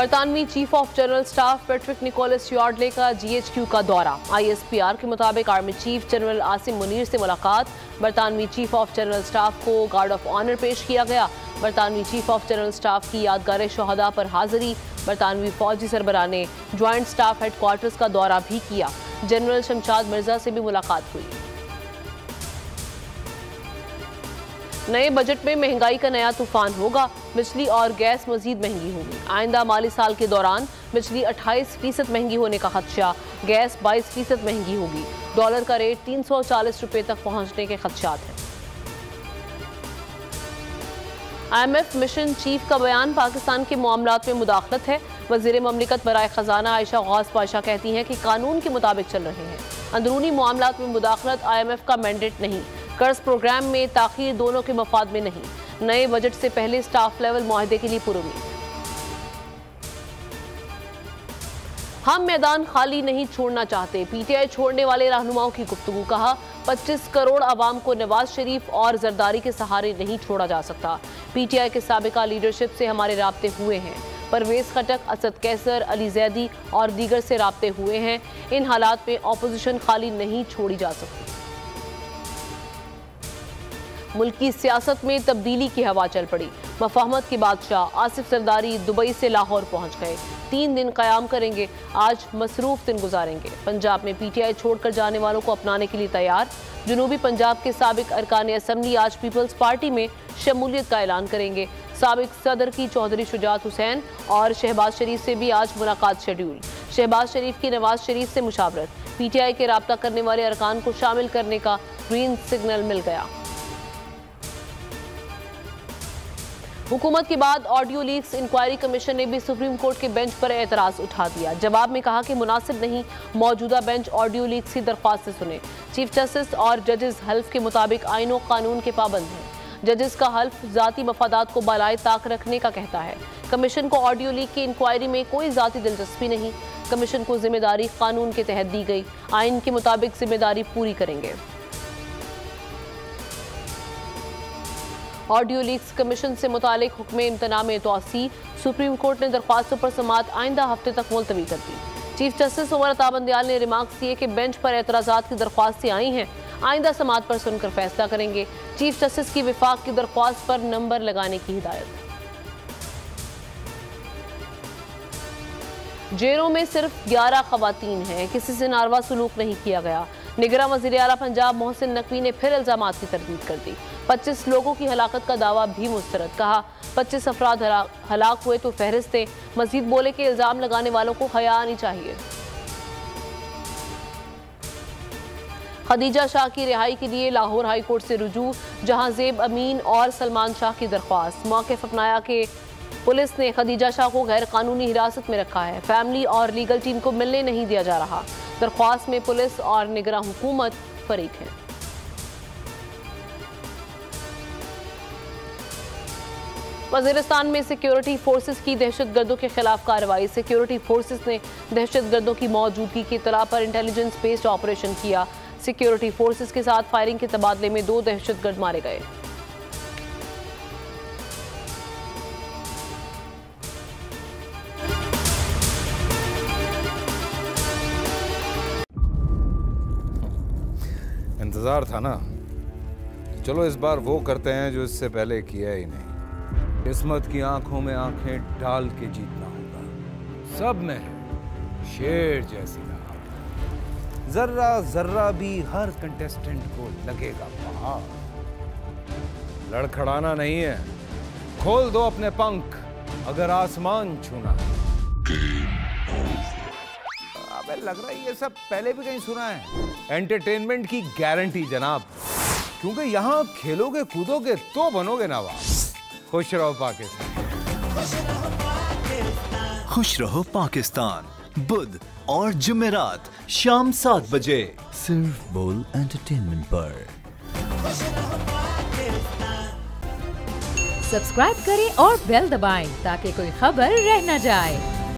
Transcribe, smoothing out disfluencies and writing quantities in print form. बरतानवी chief of general staff Patrick Nicholas Yardley का GHQ का दौरा। ISPR के मुताबिक army chief general Asim Munir से मुलाकात। बरतानवी चीफ ऑफ जनरल स्टाफ को गार्ड ऑफ ऑनर पेश किया गया। बरतानवी चीफ ऑफ जनरल स्टाफ की यादगार शहदा पर हाजिरी। बरतानवी फौजी सरबराह ने ज्वाइंट स्टाफ हेडक्वार्टर्स का दौरा भी किया। जनरल शमशाद मिर्जा से भी मुलाकात हुई। नए बजट में महंगाई का नया तूफान होगा। बिजली और गैस मजीद महंगी होगी। आइंदा माली साल के दौरान बिजली 28% महंगी होने का खदशा। गैस 22% महंगी होगी। डॉलर का रेट 340 रुपये तक पहुंचने के खदशात हैं। IMF मिशन चीफ का बयान, पाकिस्तान के मामलात में मुदाखलत है। वज़ीर ममलिकत बराए ख़जाना आयशा गौस पाशा कहती हैं कि कानून के मुताबिक चल रहे हैं। अंदरूनी मामलात में मुदाखलत IMF का मैंडेट नहीं। कर्ज प्रोग्राम में ताखीर दोनों के मफाद में नहीं। नए बजट से पहले स्टाफ लेवल मुआहदे के लिए पुरुमी। हम मैदान खाली नहीं छोड़ना चाहते, PTI छोड़ने वाले रहनुमाओं की गुफ्तगू। कहा 25 करोड़ आवाम को नवाज शरीफ और जरदारी के सहारे नहीं छोड़ा जा सकता। PTI के साबिका लीडरशिप से हमारे राब्ते हुए हैं। परवेज खटक, असद कैसर, अली जैदी और दीगर से राब्ते हुए हैं। इन हालात में अपोजिशन खाली नहीं छोड़ी जा सकती। मुल्की सियासत में तब्दीली की हवा चल पड़ी। मफाहमत के बादशाह आसिफ जरदारी दुबई से लाहौर पहुंच गए। 3 दिन क़याम करेंगे। आज मसरूफ दिन गुजारेंगे। पंजाब में PTI छोड़कर जाने वालों को अपनाने के लिए तैयार। जनूबी पंजाब के साबिक अरकान असम्बली आज पीपल्स पार्टी में शमूलियत का ऐलान करेंगे। साबिक सदर की चौधरी शुजात हुसैन और शहबाज शरीफ से भी आज मुलाकात शेड्यूल। शहबाज शरीफ की नवाज शरीफ से मुशावरत। PTI के राब्ता करने वाले अरकान को शामिल करने का ग्रीन सिग्नल मिल गया। हुकूमत के बाद ऑडियो लीक्स इंक्वायरी कमीशन ने भी सुप्रीम कोर्ट के बेंच पर एतराज़ उठा दिया। जवाब में कहा कि मुनासिब नहीं मौजूदा बेंच ऑडियो लीक्स की दरख्वास्त से सुने। चीफ जस्टिस और जजेस हल्फ के मुताबिक आईनों कानून के पाबंद हैं। जजेस का हल्फ ज़ाती मफादात को बालाए ताक रखने का कहता है। कमीशन को ऑडियो लीक की इंक्वायरी में कोई ज़ाती दिलचस्पी नहीं। कमीशन को जिम्मेदारी कानून के तहत दी गई। आइन के मुताबिक जिम्मेदारी पूरी करेंगे। ऑडियो लीक्स कमीशन से मुतालिक हुक्म इम्तना में तोसी। सुप्रीम कोर्ट ने दरख्वास्तों पर समात आइंदा हफ्ते तक मुलतवी कर दी। चीफ जस्टिस उमर अता बंदियाल ने रिमार्क्स दिए कि बेंच पर एतराज़ात की दरख्वास्तें आई हैं। आइंदा समात पर सुनकर फैसला करेंगे। चीफ जस्टिस की विफाक की दरख्वास्त पर नंबर लगाने की हिदायत। जेलों में सिर्फ 11 खवातीन हैं। किसी से नारवा सलूक नहीं किया गया। निगरां वज़ीर आला पंजाब मोहसिन नकवी ने फिर इल्ज़ामात की तरदीद कर दी। 25 लोगों की हलाकत का दावा भी मुस्तरद। कहा 25 अफराद हलाक हुए तो फहरिस्तें। मजीद बोले कि इल्ज़ाम लगाने वालों को हया आनी चाहिए। खदीजा शाह की रिहाई के लिए लाहौर हाई कोर्ट से रुजू। जहां जेब अमीन और सलमान शाह की दरख्वास्त। मौक़िफ़ अपनाया कि पुलिस ने खदीजा शाह को गैर कानूनी हिरासत में रखा है। फैमिली और लीगल टीम को मिलने नहीं दिया जा रहा। दरख्वास्त में पुलिस और निगरां हुकूमत फरीक हैं। वज़ीरिस्तान में सिक्योरिटी फोर्सेस की दहशतगर्दों के खिलाफ कार्रवाई। सिक्योरिटी फोर्सेस ने दहशतगर्दों की मौजूदगी की इत्तला पर इंटेलिजेंस बेस्ड ऑपरेशन किया। सिक्योरिटी फोर्सेस के साथ फायरिंग के तबादले में 2 दहशतगर्द मारे गए। इंतज़ार था ना, चलो इस बार वो करते हैं जो इससे पहले किया ही नहीं। किस्मत की आंखों में आंखें डाल के जीतना होगा। सब में शेर जैसी राह, जर्रा जर्रा भी हर कंटेस्टेंट को लगेगा वहाँ। लड़खड़ाना नहीं है, खोल दो अपने पंख अगर आसमान छूना है। लग रहा है ये सब पहले भी कहीं सुना है। एंटरटेनमेंट की गारंटी जनाब, क्योंकि यहाँ खेलोगे कूदोगे तो बनोगे नवाब। खुश रहो पाकिस्तान। खुश रहो पाकिस्तान, बुध और जुमेरात शाम 7 बजे सिर्फ बोल एंटरटेनमेंट पर। सब्सक्राइब करें और बेल दबाएं ताकि कोई खबर रह न जाए।